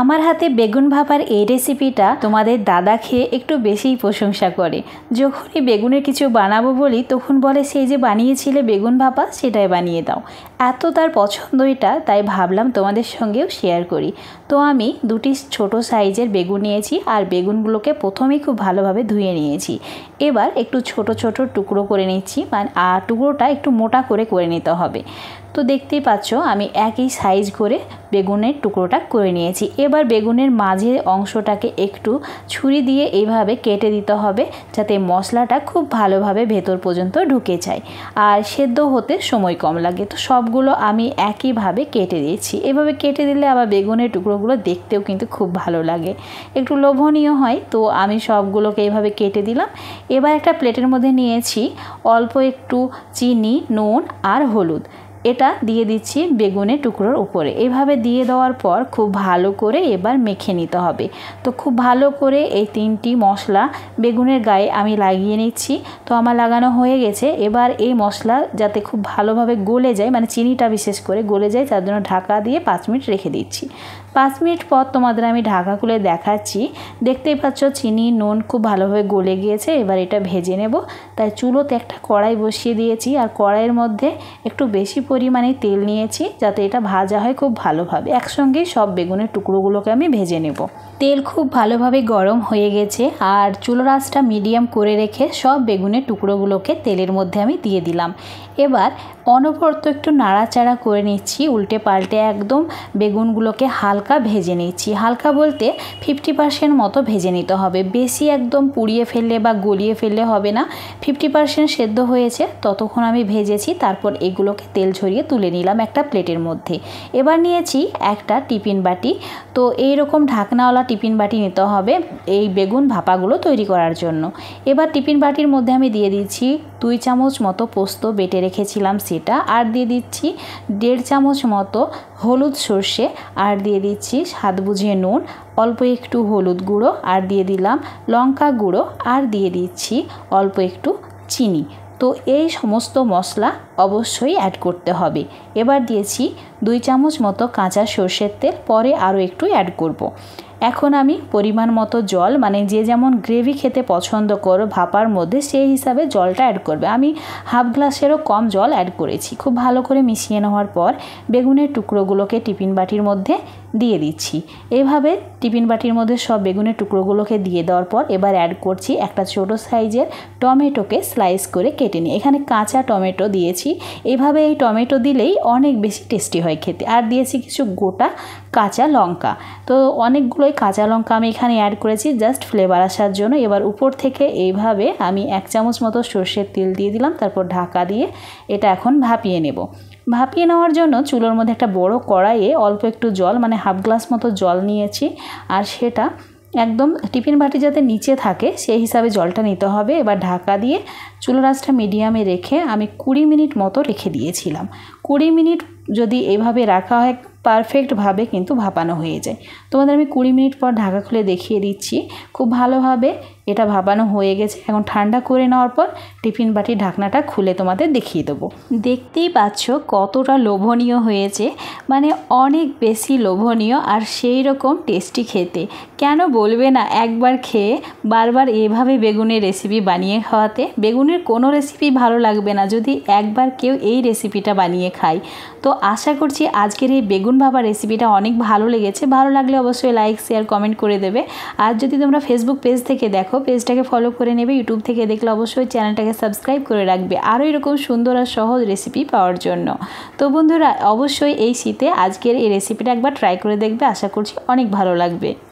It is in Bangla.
আমার হাতে বেগুন ভাপার এই রেসিপিটা তোমাদের দাদা খেয়ে একটু বেশিই প্রশংসা করে। যখনই বেগুনের কিছু বানাবো বলি তখন বলে সেই যে বানিয়েছিলে বেগুন ভাপা সেটাই বানিয়ে দাও, এত তার পছন্দ এটা। তাই ভাবলাম তোমাদের সঙ্গেও শেয়ার করি। তো আমি দুটি ছোট সাইজের বেগুন নিয়েছি আর বেগুনগুলোকে প্রথমেই খুব ভালোভাবে ধুয়ে নিয়েছি। এবার একটু ছোট ছোট টুকরো করে নিচ্ছি, মানে টুকরোটা একটু মোটা করে নিতে হবে। তো দেখতেই পাচ্ছ আমি একই সাইজ করে বেগুনের টুকরোটা করে নিয়েছি। এবার বেগুনের মাঝের অংশটাকে একটু ছুরি দিয়ে এইভাবে কেটে দিতে হবে যাতে মশলাটা খুব ভালোভাবে ভেতর পর্যন্ত ঢুকে যায় আর সেদ্ধ হতে সময় কম লাগে। তো সবগুলো আমি একইভাবে কেটে দিয়েছি। এভাবে কেটে দিলে আবার বেগুনের টুকরোগুলো দেখতেও কিন্তু খুব ভালো লাগে, একটু লোভনীয় হয়। তো আমি সবগুলোকে এইভাবে কেটে দিলাম। এবার একটা প্লেটের মধ্যে নিয়েছি অল্প একটু চিনি, নুন আর হলুদ, এটা দিয়ে দিচ্ছি বেগুনের টুকরোর উপরে। এভাবে দিয়ে দেওয়ার পর খুব ভালো করে এবার মেখে নিতে হবে। তো খুব ভালো করে এই তিনটি মশলা বেগুনের গায়ে আমি লাগিয়ে নিচ্ছি। তো আমার লাগানো হয়ে গেছে। এবার এই মশলা যাতে খুব ভালোভাবে গলে যায়, মানে চিনিটা বিশেষ করে গলে যায়, তার জন্য ঢাকা দিয়ে 5 মিনিট রেখে দিচ্ছি। 5 মিনিট পর তোমাদের আমি ঢাকা খুলে দেখাচ্ছি। দেখতেই পাচ্ছ চিনি নুন খুব ভালোভাবে গলে গিয়েছে। এবার এটা ভেজে নেব। তাই চুলোতে একটা কড়াই বসিয়ে দিয়েছি আর কড়াইয়ের মধ্যে একটু বেশি পরিমাণে তেল নিয়েছি যাতে এটা ভাজা হয় খুব ভালোভাবে। একসঙ্গেই সব বেগুনের টুকরোগুলোকে আমি ভেজে নেব। তেল খুব ভালোভাবে গরম হয়ে গেছে আর চুলোর আঁচটা মিডিয়াম করে রেখে সব বেগুনের টুকরোগুলোকে তেলের মধ্যে আমি দিয়ে দিলাম। এবার অনবরত একটু নাড়াচাড়া করে নিচ্ছি, উল্টে পাল্টে একদম বেগুনগুলোকে হালকা ভেজে নিচ্ছি। হালকা বলতে 50% মতো ভেজে নিতে হবে, বেশি একদম পুড়িয়ে ফেললে বা গলিয়ে ফেললে হবে না। 50% সেদ্ধ হয়েছে ততক্ষণ আমি ভেজেছি। তারপর এগুলোকে তেল ছড়িয়ে তুলে নিলাম একটা প্লেটের মধ্যে। এবার নিয়েছি একটা টিফিন বাটি। তো এই রকম ঢাকনাওয়ালা টিফিন বাটি নিতে হবে এই বেগুন ভাপাগুলো তৈরি করার জন্য। এবার টিফিন বাটির মধ্যে আমি দিয়ে দিচ্ছি 2 চামচ মতো পোস্ত বেটে রেখেছিলাম সেটা, আর দিয়ে দিচ্ছি 1.5 চামচ মতো হলুদ সর্ষে, আর দিয়ে দিচ্ছি স্বাদ বুঝিয়ে নুন, অল্প একটু হলুদ গুঁড়ো, আর দিয়ে দিলাম লঙ্কা গুঁড়ো, আর দিয়ে দিচ্ছি অল্প একটু চিনি। তো এই সমস্ত মশলা অবশ্যই অ্যাড করতে হবে। এবার দিয়েছি 2 চামচ মতো কাঁচা সর্ষের তেল, পরে আরও একটু অ্যাড করব। এখন আমি পরিমাণ মতো জল, মানে যে যেমন গ্রেভি খেতে পছন্দ করো ভাপার মধ্যে সেই হিসাবে জলটা অ্যাড করবে। আমি হাফ গ্লাসেরও কম জল অ্যাড করেছি। খুব ভালো করে মিশিয়ে নেওয়ার পর বেগুনের টুকরোগুলোকে টিফিন বাটির মধ্যে দিয়ে দিচ্ছি। এভাবে টিফিন বাটির মধ্যে সব বেগুনের টুকরোগুলোকে দিয়ে দেওয়ার পর এবার অ্যাড করছি একটা ছোটো সাইজের টমেটোকে স্লাইস করে কেটে নিই। এখানে কাঁচা টমেটো দিয়েছি। এভাবে এই টমেটো দিলেই অনেক বেশি টেস্টি হয় খেতে। আর দিয়েছি কিছু গোটা কাঁচা লঙ্কা। তো অনেকগুলোই কাঁচা লঙ্কা আমি এখানে অ্যাড করেছি জাস্ট ফ্লেভার আসার জন্য। এবার উপর থেকে এইভাবে আমি 1 চামচ মতো সর্ষের তেল দিয়ে দিলাম। তারপর ঢাকা দিয়ে এটা এখন ভাপিয়ে নেব। ভাপিয়ে নেওয়ার জন্য চুলোর মধ্যে একটা বড় কড়াইয়ে অল্প একটু জল, মানে হাফ গ্লাস মতো জল নিয়েছি। আর সেটা একদম টিফিন বাটি যাতে নিচে থাকে সেই হিসাবে জলটা নিতে হবে। এবার ঢাকা দিয়ে চুলোর আঁচটা মিডিয়ামে রেখে আমি 20 মিনিট মতো রেখে দিয়েছিলাম। 20 মিনিট যদি এভাবে রাখা হয় পারফেক্টভাবে কিন্তু ভাপানো হয়ে যায়। তোমাদের আমি 20 মিনিট পর ঢাকা খুলে দেখিয়ে দিচ্ছি। খুব ভালোভাবে এটা ভাপানো হয়ে গেছে। এখন ঠান্ডা করে নেওয়ার পর টিফিন বাটির ঢাকনাটা খুলে তোমাদের দেখিয়ে দেবো। দেখতেই পাচ্ছ কতটা লোভনীয় হয়েছে, মানে অনেক বেশি লোভনীয় আর সেই রকম টেস্টি খেতে। কেন বলবে না একবার খেয়ে বারবার এভাবে বেগুনের রেসিপি বানিয়ে খাওয়াতে? বেগুনের কোনো রেসিপি ভালো লাগবে না যদি একবার কেউ এই রেসিপিটা বানিয়ে খায়। তো আশা করছি আজকের এই বেগুন ভাপা রেসিপিটা অনেক ভালো লেগেছে। ভালো লাগলে অবশ্যই লাইক, শেয়ার, কমেন্ট করে দেবে। আর যদি তোমরা ফেসবুক পেজ থেকে দেখো পেজটাকে ফলো করে নেবে। ইউটিউব থেকে দেখলে অবশ্যই চ্যানেলটাকে সাবস্ক্রাইব করে রাখবে আরও এরকম সুন্দর আর সহজ রেসিপি পাওয়ার জন্য। তো বন্ধুরা অবশ্যই এই শীতে আজকের এই রেসিপিটা একবার ট্রাই করে দেখবে, আশা করছি অনেক ভালো লাগবে।